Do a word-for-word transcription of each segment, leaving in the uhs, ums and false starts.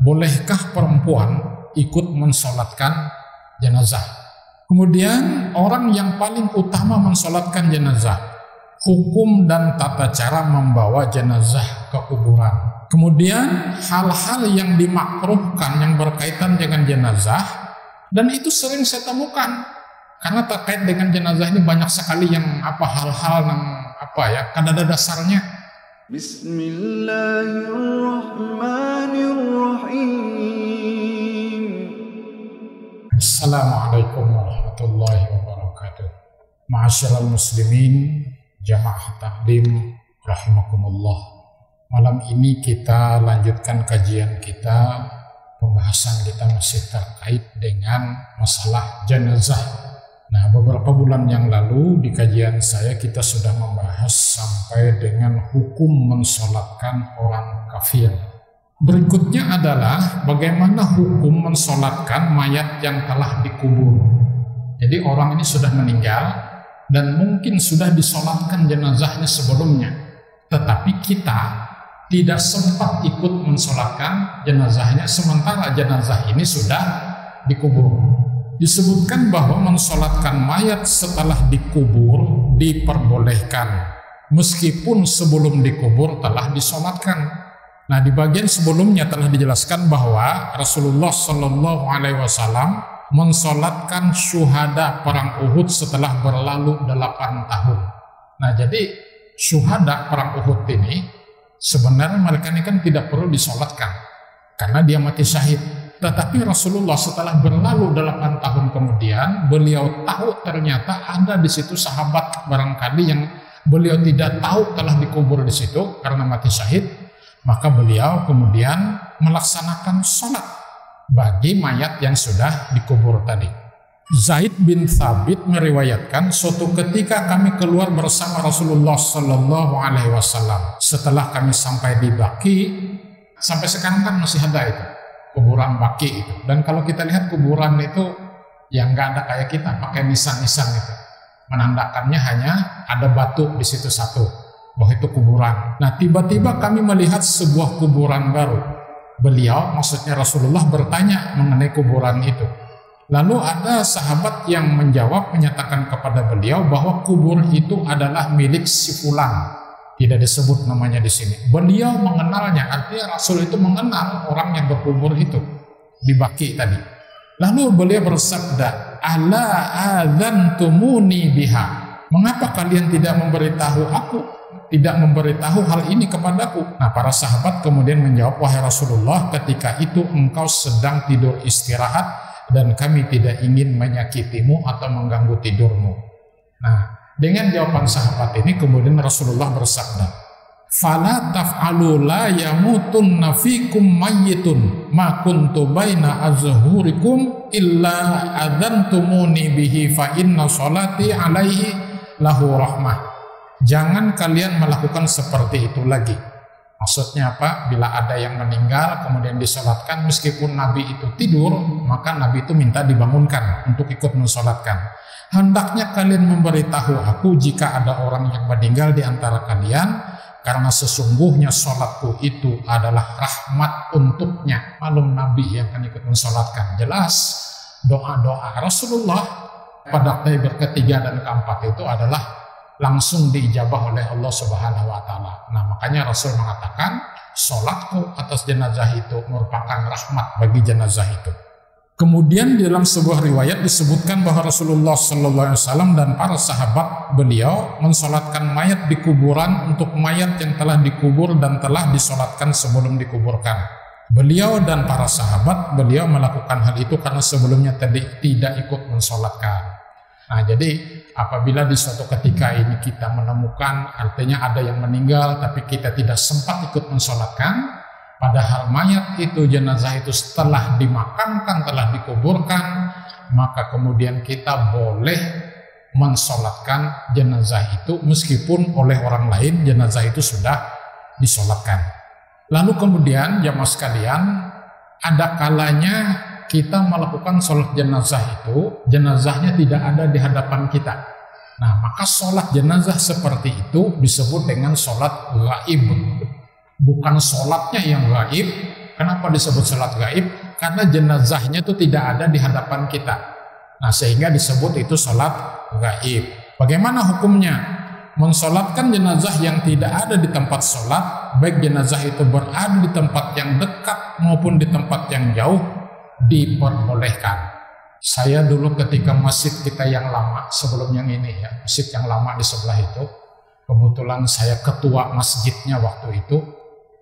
bolehkah perempuan ikut mensolatkan jenazah? Kemudian orang yang paling utama mensolatkan jenazah, hukum dan tata cara membawa jenazah ke kuburan. Kemudian hal-hal yang dimakruhkan yang berkaitan dengan jenazah, dan itu sering saya temukan. Karena terkait dengan jenazah ini banyak sekali yang apa hal-hal yang apa ya kadada dasarnya. Bismillahirrahmanirrahim. Assalamualaikum warahmatullahi wabarakatuh. Ma'asyiral muslimin, jamaah takdim rahimakumullah. Malam ini kita lanjutkan kajian kita. Pembahasan kita masih terkait dengan masalah jenazah. Nah, beberapa bulan yang lalu di kajian saya kita sudah membahas sampai dengan hukum mensolatkan orang kafir. Berikutnya adalah bagaimana hukum mensolatkan mayat yang telah dikubur. Jadi orang ini sudah meninggal dan mungkin sudah disolatkan jenazahnya sebelumnya. Tetapi kita tidak sempat ikut mensolatkan jenazahnya sementara jenazah ini sudah dikubur. Disebutkan bahwa mensolatkan mayat setelah dikubur diperbolehkan, meskipun sebelum dikubur telah disolatkan. Nah, di bagian sebelumnya telah dijelaskan bahwa Rasulullah Shallallahu Alaihi Wasallam mensolatkan syuhada perang Uhud setelah berlalu delapan tahun. Nah, jadi syuhada perang Uhud ini sebenarnya mereka ini kan tidak perlu disolatkan karena dia mati syahid. Tetapi Rasulullah setelah berlalu delapan tahun kemudian, beliau tahu ternyata ada di situ sahabat barangkali yang beliau tidak tahu telah dikubur di situ karena mati syahid, maka beliau kemudian melaksanakan sholat bagi mayat yang sudah dikubur tadi. Zaid bin Tsabit meriwayatkan, suatu ketika kami keluar bersama Rasulullah Shallallahu Alaihi Wasallam. Setelah kami sampai di Baqi', sampai sekarang kan masih ada itu kuburan Baqi' itu, dan kalau kita lihat kuburan itu yang nggak ada kayak kita pakai nisan-nisan itu, menandakannya hanya ada batu di situ satu bahwa itu kuburan. Nah, tiba-tiba kami melihat sebuah kuburan baru. Beliau, maksudnya Rasulullah, bertanya mengenai kuburan itu. Lalu ada sahabat yang menjawab, menyatakan kepada beliau bahwa kubur itu adalah milik si fulan. Tidak disebut namanya di sini. Beliau mengenalnya, artinya Rasul itu mengenal orang yang berkubur itu di Baqi' tadi. Lalu beliau bersabda, "Ala adzantumuni biha. Mengapa kalian tidak memberitahu aku? Tidak memberitahu hal ini kepadaku?" Nah, para sahabat kemudian menjawab, "Wahai Rasulullah, ketika itu engkau sedang tidur istirahat dan kami tidak ingin menyakitimu atau mengganggu tidurmu." Nah, dengan jawaban sahabat ini kemudian Rasulullah bersabda, "Fala taf'alu la yamutunna fikum mayyitun ma kuntu baina azhurikum illa adzantumuni bihi fa inna salati alaihi lahu rahmah." Jangan kalian melakukan seperti itu lagi. Maksudnya apa? Bila ada yang meninggal kemudian disolatkan meskipun Nabi itu tidur, maka Nabi itu minta dibangunkan untuk ikut mensolatkan. Hendaknya kalian memberitahu aku jika ada orang yang meninggal di antara kalian, karena sesungguhnya sholatku itu adalah rahmat untuknya. Malum Nabi yang akan ikut mensolatkan. Jelas doa-doa Rasulullah pada Taibir ketiga dan keempat itu adalah langsung diijabah oleh Allah Subhanahu Wa Taala. Nah, makanya Rasul mengatakan sholatku atas jenazah itu merupakan rahmat bagi jenazah itu. Kemudian dalam sebuah riwayat disebutkan bahwa Rasulullah shallallahu alaihi wasallam dan para sahabat beliau mensolatkan mayat di kuburan untuk mayat yang telah dikubur dan telah disolatkan sebelum dikuburkan. Beliau dan para sahabat beliau melakukan hal itu karena sebelumnya tadi tidak ikut mensolatkan. Nah, jadi apabila di suatu ketika ini kita menemukan artinya ada yang meninggal tapi kita tidak sempat ikut mensolatkan, padahal mayat itu, jenazah itu setelah dimakamkan, telah dikuburkan, maka kemudian kita boleh mensolatkan jenazah itu meskipun oleh orang lain jenazah itu sudah disolatkan. Lalu kemudian jamaah sekalian, ada kalanya kita melakukan solat jenazah itu, jenazahnya tidak ada di hadapan kita. Nah, maka solat jenazah seperti itu disebut dengan solat ghaib. Bukan sholatnya yang gaib, Kenapa disebut salat gaib? Karena jenazahnya itu tidak ada di hadapan kita. Nah, sehingga disebut itu salat gaib. Bagaimana hukumnya? Mensolatkan jenazah yang tidak ada di tempat sholat, baik jenazah itu berada di tempat yang dekat maupun di tempat yang jauh, diperbolehkan. Saya dulu ketika masjid kita yang lama, sebelum yang ini ya, masjid yang lama di sebelah itu, kebetulan saya ketua masjidnya waktu itu,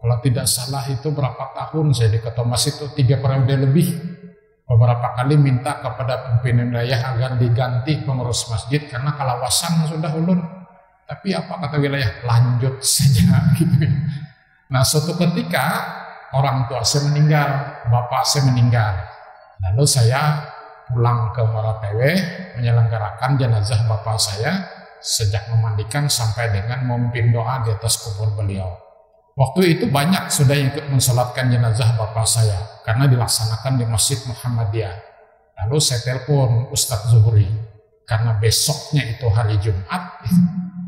kalau tidak salah itu berapa tahun saya di ketua masjid itu, tiga periode lebih, beberapa kali minta kepada pimpinan wilayah agar diganti pengurus masjid, karena kalawasan sudah ulun. Tapi apa kata wilayah, lanjut saja gitu. Nah, suatu ketika orang tua saya meninggal, bapak saya meninggal. Lalu saya pulang ke Marapewe menyelenggarakan jenazah bapak saya sejak memandikan sampai dengan memimpin doa di atas kubur beliau. Waktu itu banyak sudah yang ikut mensolatkan jenazah bapak saya karena dilaksanakan di Masjid Muhammadiyah. Lalu saya telepon Ustadz Zuhri karena besoknya itu hari Jumat.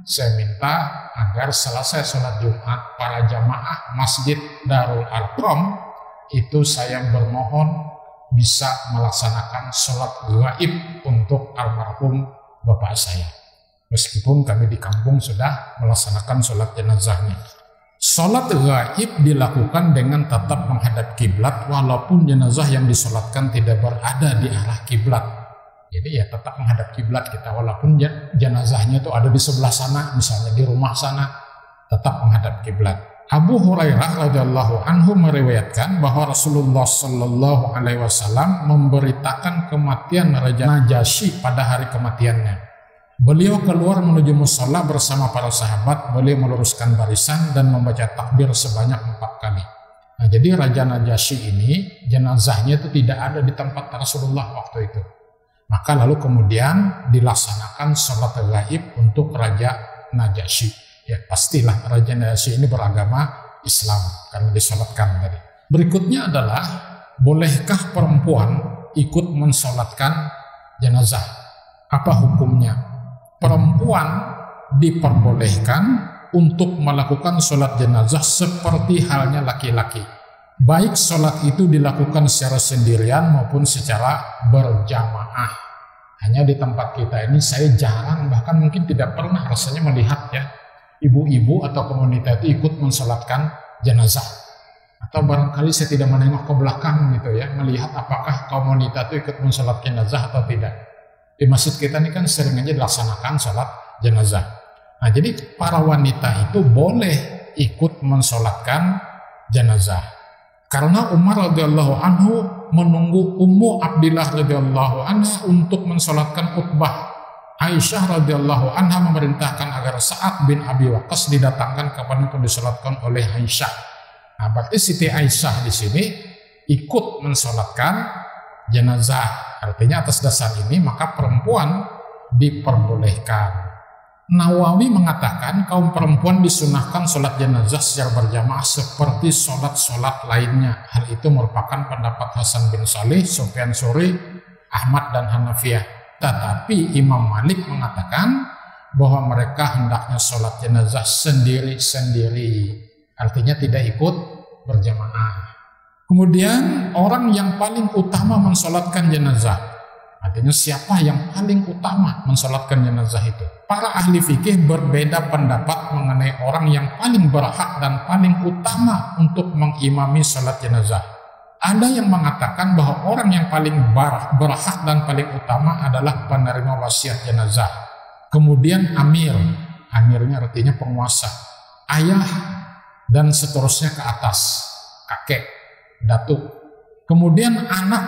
Saya minta agar selesai sholat Jumat para jamaah Masjid Darul Arkom itu saya bermohon bisa melaksanakan sholat gaib untuk almarhum bapak saya. Meskipun kami di kampung sudah melaksanakan sholat jenazahnya. Sholat gaib dilakukan dengan tetap menghadap kiblat walaupun jenazah yang disolatkan tidak berada di arah kiblat. Jadi ya tetap menghadap kiblat kita, walaupun jenazahnya itu ada di sebelah sana, misalnya di rumah sana, tetap menghadap kiblat. Abu Hurairah radhiyallahu anhu meriwayatkan bahwa Rasulullah Shallallahu Alaihi Wasallam memberitakan kematian Raja Najasyi pada hari kematiannya. Beliau keluar menuju musala bersama para sahabat, beliau meluruskan barisan dan membaca takbir sebanyak empat kali. Nah, jadi Raja Najasyi ini jenazahnya itu tidak ada di tempat Rasulullah waktu itu. Maka lalu kemudian dilaksanakan sholat gaib untuk Raja Najasyi. Ya pastilah Raja Najasyi ini beragama Islam karena disolatkan tadi. Berikutnya adalah bolehkah perempuan ikut mensolatkan jenazah? Apa hukumnya? Perempuan diperbolehkan untuk melakukan sholat jenazah seperti halnya laki-laki. Baik sholat itu dilakukan secara sendirian maupun secara berjamaah. Hanya di tempat kita ini saya jarang, bahkan mungkin tidak pernah rasanya melihat ya, ibu-ibu atau komunitas itu ikut mensolatkan jenazah. Atau barangkali saya tidak menengok ke belakang gitu ya, melihat apakah komunitas itu ikut mensolatkan jenazah atau tidak. Di masjid kita ini kan sering aja dilaksanakan sholat jenazah. Nah, jadi para wanita itu boleh ikut mensolatkan jenazah. Karena Umar radhiyallahu anhu menunggu ummu Abdullah radhiyallahu anha untuk mensolatkan utbah. Aisyah radhiyallahu anha memerintahkan agar Sa'ad bin Abi Waqas didatangkan kapan pun disolatkan oleh Aisyah. Nah, berarti Siti Aisyah di sini ikut mensolatkan jenazah. Artinya atas dasar ini maka perempuan diperbolehkan. Nawawi mengatakan kaum perempuan disunahkan sholat jenazah secara berjamaah seperti sholat-sholat lainnya. Hal itu merupakan pendapat Hasan bin Salih, Sofian Suri, Ahmad dan Hanafiyah. Tetapi Imam Malik mengatakan bahwa mereka hendaknya sholat jenazah sendiri-sendiri. Artinya tidak ikut berjamaah. Kemudian orang yang paling utama mensolatkan jenazah. Artinya siapa yang paling utama mensolatkan jenazah itu? Para ahli fikih berbeda pendapat mengenai orang yang paling berhak dan paling utama untuk mengimami sholat jenazah. Ada yang mengatakan bahwa orang yang paling berhak dan paling utama adalah penerima wasiat jenazah. Kemudian amir, amirnya artinya penguasa, ayah dan seterusnya ke atas, kakek, datuk. Kemudian anak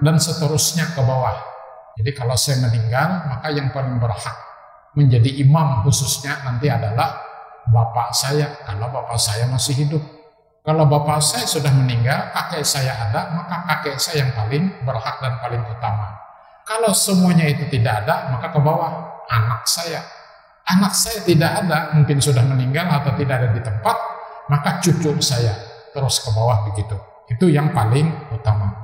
dan seterusnya ke bawah. Jadi kalau saya meninggal, maka yang paling berhak menjadi imam khususnya nanti adalah bapak saya, kalau bapak saya masih hidup. Kalau bapak saya sudah meninggal, kakek saya ada, maka kakek saya yang paling berhak dan paling utama. Kalau semuanya itu tidak ada, maka ke bawah anak saya. Anak saya tidak ada, mungkin sudah meninggal atau tidak ada di tempat, maka cucu saya terus ke bawah begitu. Itu yang paling utama.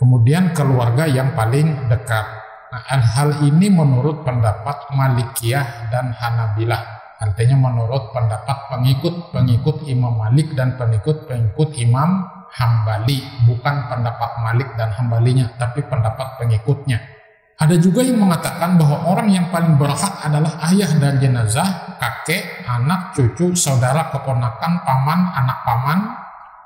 Kemudian keluarga yang paling dekat. Nah, hal ini menurut pendapat Malikiyah dan Hanabilah. Artinya menurut pendapat pengikut-pengikut Imam Malik dan pengikut-pengikut Imam Hambali, bukan pendapat Malik dan Hambalinya, tapi pendapat pengikutnya. Ada juga yang mengatakan bahwa orang yang paling berhak adalah ayah dan jenazah, kakek, anak, cucu, saudara, keponakan, paman, anak paman,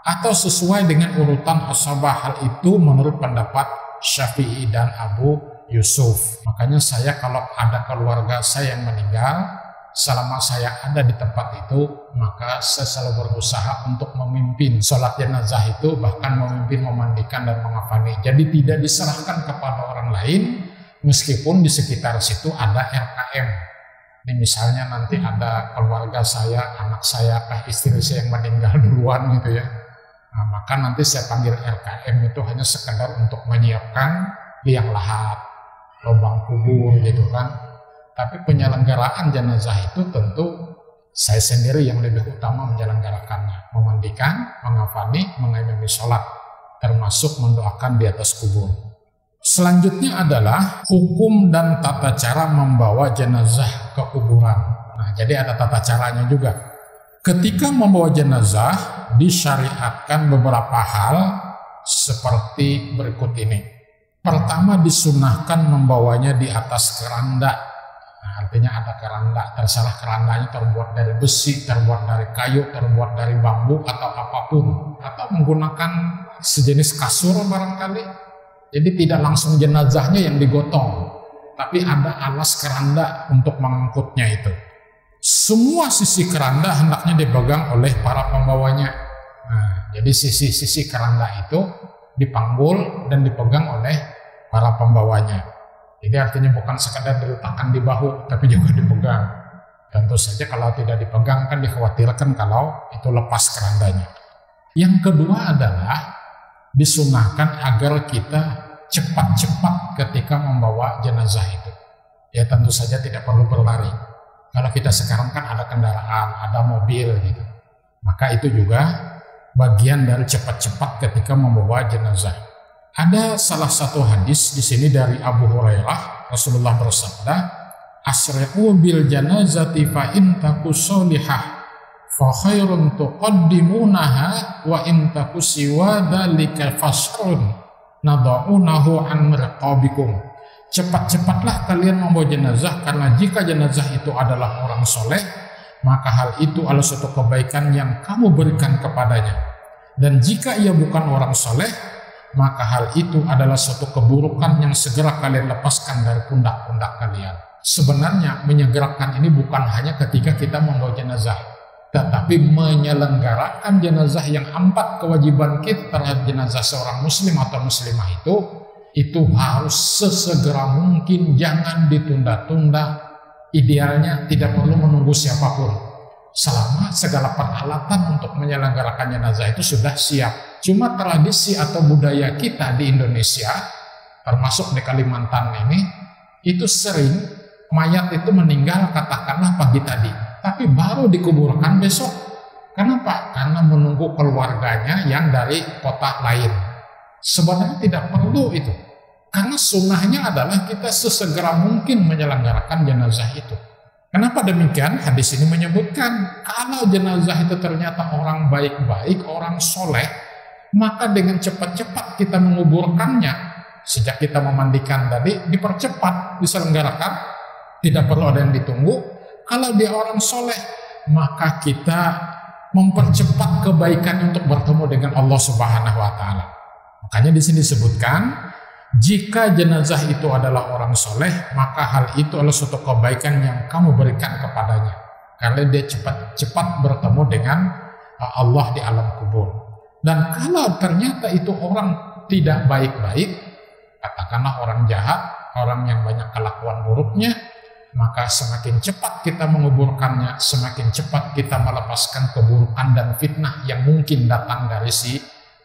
atau sesuai dengan urutan ashabah. Hal itu menurut pendapat Syafi'i dan Abu Yusuf. Makanya saya kalau ada keluarga saya yang meninggal, selama saya ada di tempat itu, maka saya selalu berusaha untuk memimpin sholat jenazah itu, bahkan memimpin memandikan dan mengafani. Jadi tidak diserahkan kepada orang lain, meskipun di sekitar situ ada R K M. Ini misalnya nanti ada keluarga saya, anak saya, istri saya yang meninggal duluan gitu ya. Nah, maka nanti saya panggil R K M itu hanya sekadar untuk menyiapkan liang lahat, lubang kubur gitu kan. Tapi penyelenggaraan jenazah itu tentu saya sendiri yang lebih utama menyelenggarakannya. Memandikan, mengafani, mengimami sholat, termasuk mendoakan di atas kubur. Selanjutnya adalah hukum dan tata cara membawa jenazah ke kuburan. Nah, jadi ada tata caranya juga. Ketika membawa jenazah, disyariatkan beberapa hal seperti berikut ini. Pertama, disunahkan membawanya di atas keranda. Artinya ada keranda, terserah kerandanya terbuat dari besi, terbuat dari kayu, terbuat dari bambu atau apapun, atau menggunakan sejenis kasur barangkali. Jadi tidak langsung jenazahnya yang digotong, tapi ada alas keranda untuk mengangkutnya itu. Semua sisi keranda hendaknya dipegang oleh para pembawanya. Nah, jadi sisi-sisi keranda itu dipanggul dan dipegang oleh para pembawanya. Jadi artinya bukan sekadar diletakkan di bahu, tapi juga dipegang. Tentu saja kalau tidak dipegang kan dikhawatirkan kalau itu lepas kerandanya. Yang kedua adalah disunahkan agar kita cepat-cepat ketika membawa jenazah itu. Ya tentu saja tidak perlu berlari. Kalau kita sekarang kan ada kendaraan, ada mobil gitu. Maka itu juga bagian dari cepat-cepat ketika membawa jenazah. Ada salah satu hadis di sini dari Abu Hurairah, Rasulullah bersabda, "Asri'u bil janazati fa in taku solihah fa khairun tuqaddimunaha wa in taku siwa dzalika fasrun nada'unahu an riqabikum." Cepat-cepatlah kalian membawa jenazah, karena jika jenazah itu adalah orang soleh, maka hal itu adalah suatu kebaikan yang kamu berikan kepadanya. Dan jika ia bukan orang soleh, maka hal itu adalah suatu keburukan yang segera kalian lepaskan dari pundak-pundak kalian. Sebenarnya menyegerakan ini bukan hanya ketika kita membawa jenazah, tetapi menyelenggarakan jenazah yang empat kewajiban kita terhadap jenazah seorang muslim atau muslimah itu, itu harus sesegera mungkin, jangan ditunda-tunda. Idealnya tidak perlu menunggu siapapun, selama segala peralatan untuk menyelenggarakan jenazah itu sudah siap. Cuma tradisi atau budaya kita di Indonesia, termasuk di Kalimantan ini, itu sering mayat itu meninggal katakanlah pagi tadi, tapi baru dikuburkan besok. Kenapa? Karena menunggu keluarganya yang dari kota lain. Sebenarnya tidak perlu itu, karena sunnahnya adalah kita sesegera mungkin menyelenggarakan jenazah itu. Kenapa demikian? Hadis ini menyebutkan kalau jenazah itu ternyata orang baik-baik, orang soleh, maka dengan cepat-cepat kita menguburkannya. Sejak kita memandikan tadi, dipercepat, diselenggarakan, tidak perlu ada yang ditunggu. Kalau dia orang soleh, maka kita mempercepat kebaikan untuk bertemu dengan Allah Subhanahu Wa Taala. Makanya di sini disebutkan, jika jenazah itu adalah orang soleh, maka hal itu adalah suatu kebaikan yang kamu berikan kepadanya, karena dia cepat-cepat bertemu dengan Allah di alam kubur. Dan kalau ternyata itu orang tidak baik-baik, katakanlah orang jahat, orang yang banyak kelakuan buruknya, maka semakin cepat kita menguburkannya, semakin cepat kita melepaskan keburukan dan fitnah yang mungkin datang dari si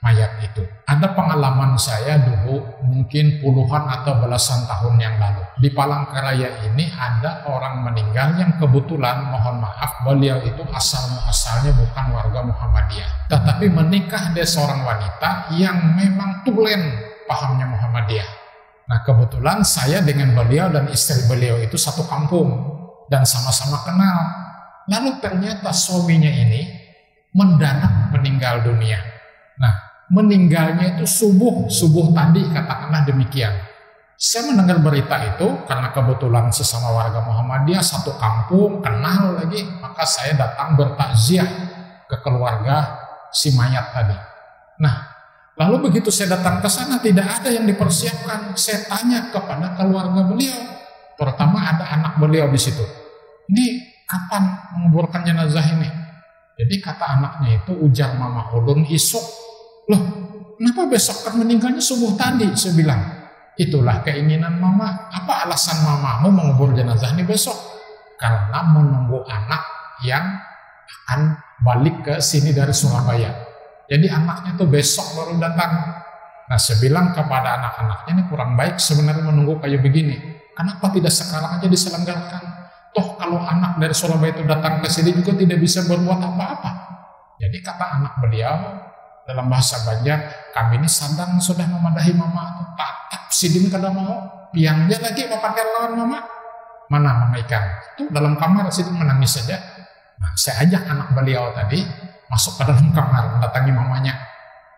mayat itu. Ada pengalaman saya dulu mungkin puluhan atau belasan tahun yang lalu. Di Palangkaraya ini ada orang meninggal yang kebetulan, mohon maaf, beliau itu asal-muasalnya bukan warga Muhammadiyah. Tetapi menikah dia seorang wanita yang memang tulen pahamnya Muhammadiyah. Nah, kebetulan saya dengan beliau dan istri beliau itu satu kampung dan sama-sama kenal. Lalu ternyata suaminya ini mendadak meninggal dunia. Nah, meninggalnya itu subuh, subuh tadi katakanlah demikian. Saya mendengar berita itu karena kebetulan sesama warga Muhammadiyah satu kampung, kenal lagi, maka saya datang bertakziah ke keluarga si mayat tadi. Nah, lalu begitu saya datang ke sana tidak ada yang dipersiapkan. Saya tanya kepada keluarga beliau, terutama ada anak beliau di situ. Ini kapan menguburkan jenazah ini? Jadi kata anaknya itu, ujar mama ulun isuk. Loh, kenapa besok kan meninggalnya subuh tadi? Saya bilang, itulah keinginan mama. Apa alasan mamamu mengubur jenazah ini besok? Karena menunggu anak yang akan balik ke sini dari Surabaya. Jadi anaknya tuh besok baru datang. Nah, saya bilang kepada anak-anaknya, ini kurang baik sebenarnya menunggu kayak begini. Kenapa tidak sekarang aja diselenggarakan? Toh kalau anak dari Surabaya itu datang ke sini juga tidak bisa berbuat apa-apa. Jadi kata anak beliau dalam bahasa Banjar, kami ini sandang sudah memadahi mama tuh. Tatap sidin kada mau, piangnya lagi memakai lawan mama. Mana mama ikan? Itu dalam kamar situ menangis saja. Nah, saya ajak anak beliau tadi masuk ke dalam kamar, mendatangi mamanya.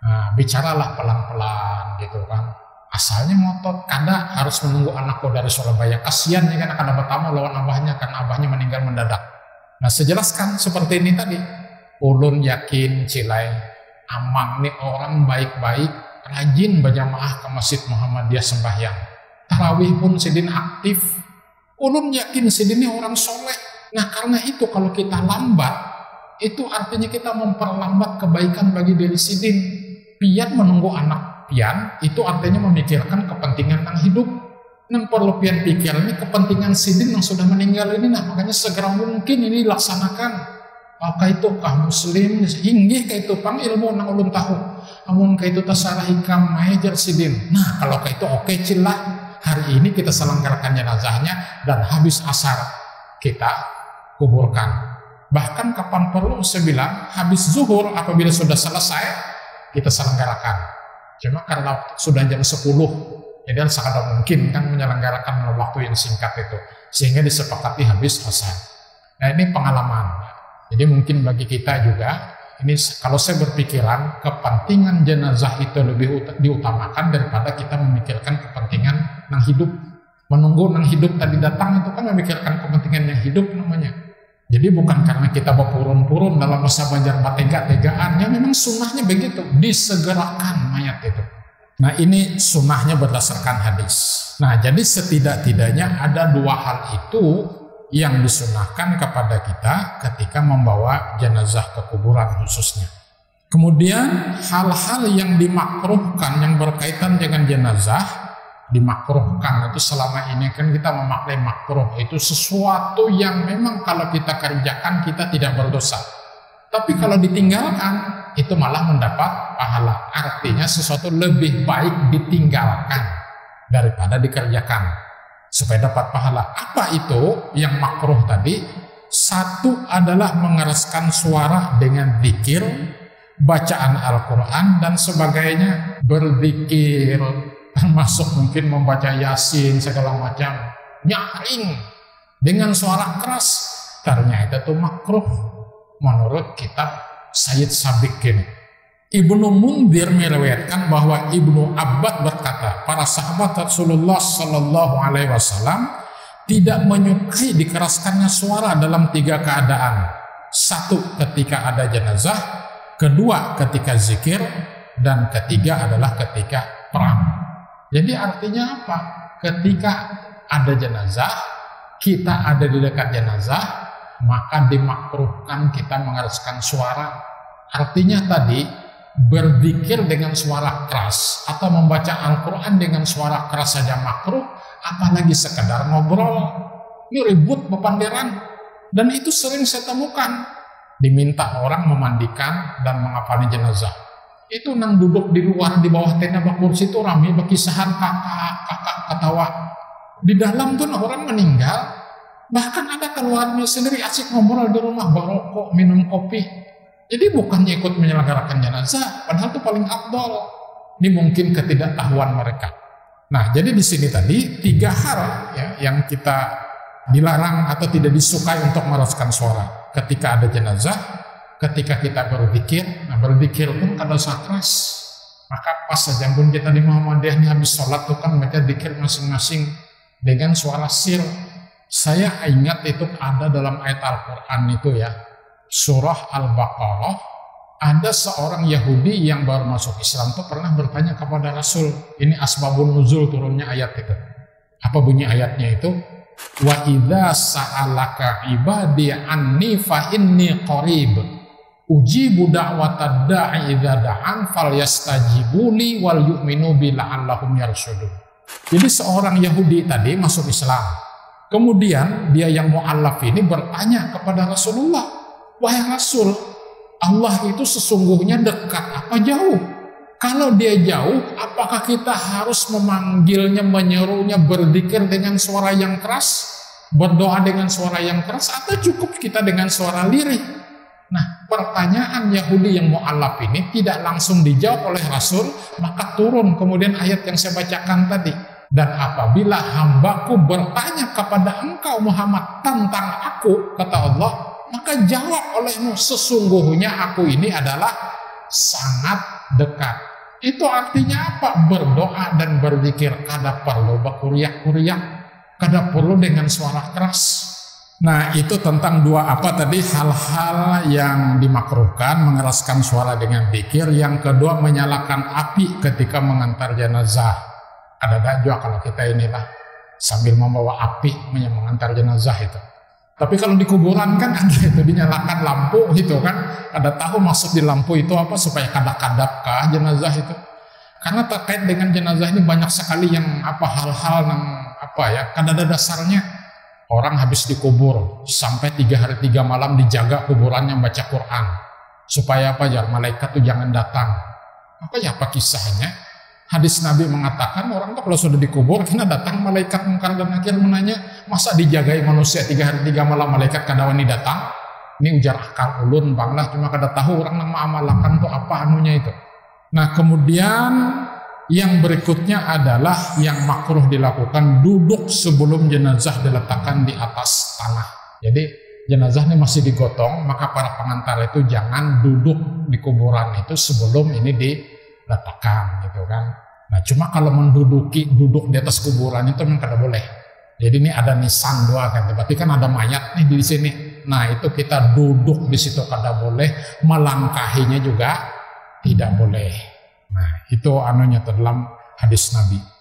Nah, bicaralah pelan-pelan gitu kan. Asalnya ngotot, kada harus menunggu anakku dari Surabaya. Kasihan ya kan, akan bertamu lawan abahnya karena abahnya meninggal mendadak. Nah, sejelaskan seperti ini tadi. Ulun yakin cilai amang nih orang baik-baik, rajin berjamaah ke Masjid Muhammadiyah sembahyang. Tarawih pun sidin aktif. Ulun yakin sidin nih orang soleh. Nah, karena itu kalau kita lambat, itu artinya kita memperlambat kebaikan bagi diri sidin. Pian menunggu anak pian, itu artinya memikirkan kepentingan yang hidup. Dan perlu pian pikir, ini kepentingan sidin yang sudah meninggal ini, nah makanya segera mungkin ini laksanakan. Maka itu kah muslim, inggih kah itu pang ilmu nang ulun tahu. Amun kah itu tasarah hikam mahajar sidin. Nah, kalau kah itu oke cilah, hari ini kita selenggarakan jenazahnya dan habis asar kita kuburkan. Bahkan kapan perlu saya bilang habis zuhur apabila sudah selesai kita selenggarakan. Cuma karena sudah jam sepuluh, jadi sangat mungkin kan menyelenggarakan dalam waktu yang singkat itu, sehingga disepakati habis asar. Nah, ini pengalaman. Jadi mungkin bagi kita juga ini, kalau saya berpikiran kepentingan jenazah itu lebih diutamakan daripada kita memikirkan kepentingan yang hidup. Menunggu yang hidup tadi datang itu kan memikirkan kepentingan yang hidup namanya. Jadi bukan karena kita berpurun-purun dalam masa banjar tega-tegaan, ya memang sunnahnya begitu, disegerakan mayat itu. Nah, ini sunnahnya berdasarkan hadis. Nah, jadi setidak-tidaknya ada dua hal itu yang disunnahkan kepada kita ketika membawa jenazah ke kuburan khususnya. Kemudian hal-hal yang dimakruhkan yang berkaitan dengan jenazah, dimakruhkan itu selama ini kan kita memaknai makruh itu sesuatu yang memang kalau kita kerjakan kita tidak berdosa, tapi kalau ditinggalkan itu malah mendapat pahala. Artinya sesuatu lebih baik ditinggalkan daripada dikerjakan supaya dapat pahala. Apa itu yang makruh tadi? Satu adalah mengeraskan suara dengan zikir, bacaan Al-Quran dan sebagainya, berzikir termasuk mungkin membaca Yasin segala macam, nyaring dengan suara keras, ternyata itu makruh menurut kitab Sayyid Sabiq ini. Ibnu Mundzir meriwayatkan bahwa Ibnu Abbas berkata, para sahabat Rasulullah Shallallahu Alaihi Wasallam tidak menyukai dikeraskannya suara dalam tiga keadaan. Satu, ketika ada jenazah, kedua, ketika zikir, dan ketiga adalah ketika perang. Jadi artinya apa? Ketika ada jenazah, kita ada di dekat jenazah, maka dimakruhkan kita mengeraskan suara. Artinya tadi, berzikir dengan suara keras atau membaca Al-Quran dengan suara keras saja makruh, apalagi sekedar ngobrol. Ini ribut bepanderan. Dan itu sering saya temukan. Diminta orang memandikan dan menghafali jenazah. Itu nang duduk di luar di bawah tenda bakursi itu rame berkisahan kakak-kakak ketawa. Di dalam tuh orang meninggal, bahkan ada keluarnya sendiri asik ngobrol di rumah, barokok, minum kopi. Jadi bukannya ikut menyelenggarakan jenazah, padahal itu paling afdol. Ini mungkin ketidaktahuan mereka. Nah, jadi di sini tadi tiga hal ya, yang kita dilarang atau tidak disukai untuk meraskan suara ketika ada jenazah. Ketika kita berpikir, nah berpikir pun kada usah keras. Maka pas saja pun kita di Muhammadiyah ini habis sholat tuh kan mereka dikir masing-masing dengan suara sir. Saya ingat itu ada dalam ayat Al-Quran itu ya, surah Al-Baqarah, ada seorang Yahudi yang baru masuk Islam tuh pernah bertanya kepada Rasul, ini asbabun nuzul turunnya ayat itu. Apa bunyi ayatnya itu? Wa idza sa'alaka ibadi anni fa inni qarib. Ujibu da'watad da'i idza da'an fal yastajibuli wal yu'minu bi la'allahum yarshudun. Jadi seorang Yahudi tadi masuk Islam. Kemudian dia yang mu'allaf ini bertanya kepada Rasulullah, wahai Rasul, Allah itu sesungguhnya dekat apa jauh? Kalau dia jauh, apakah kita harus memanggilnya, menyerunya, berzikir dengan suara yang keras, berdoa dengan suara yang keras, atau cukup kita dengan suara lirih? Nah, pertanyaan Yahudi yang mu'allaf ini tidak langsung dijawab oleh Rasul, maka turun kemudian ayat yang saya bacakan tadi. Dan apabila hambaku bertanya kepada engkau Muhammad tentang aku, kata Allah, maka jawab olehmu, sesungguhnya aku ini adalah sangat dekat. Itu artinya apa? Berdoa dan berzikir kada perlu berkuriak-kuriak, kada perlu dengan suara keras. Nah, itu tentang dua apa tadi, hal-hal yang dimakruhkan, mengeraskan suara dengan zikir. Yang kedua, menyalakan api ketika mengantar jenazah. Ada-ada juga kalau kita inilah sambil membawa api mengantar jenazah itu. Tapi kalau di kuburan kan ada itu, dinyalakan lampu gitu kan. Ada tahu maksud di lampu itu apa, supaya kadap-kadap kah jenazah itu. Karena terkait dengan jenazah ini banyak sekali yang apa, hal-hal yang apa ya, kadada dasarnya. Orang habis dikubur sampai tiga hari tiga malam dijaga kuburannya baca Quran supaya apa ya, malaikat tuh jangan datang. Apa ya, apa kisahnya? Hadis Nabi mengatakan orang tuh kalau sudah dikubur karena datang malaikat mungkar dan nakir menanya, masa dijagai manusia tiga hari tiga malam malaikat kadawani datang? Ini ujar akal ulun banglah, cuma kada tahu orang nama amalakan tuh apa anunya itu. Nah kemudian yang berikutnya adalah yang makruh dilakukan, duduk sebelum jenazah diletakkan di atas tanah. Jadi jenazah ini masih digotong, maka para pengantar itu jangan duduk di kuburan itu sebelum ini diletakkan gitu kan. Nah cuma kalau menduduki, duduk di atas kuburan itu memang kada boleh. Jadi ini ada nisan dua kan, berarti kan ada mayat nih di sini. Nah itu kita duduk di situ kada boleh, melangkahinya juga tidak boleh. Nah, itu anunya dalam hadis Nabi.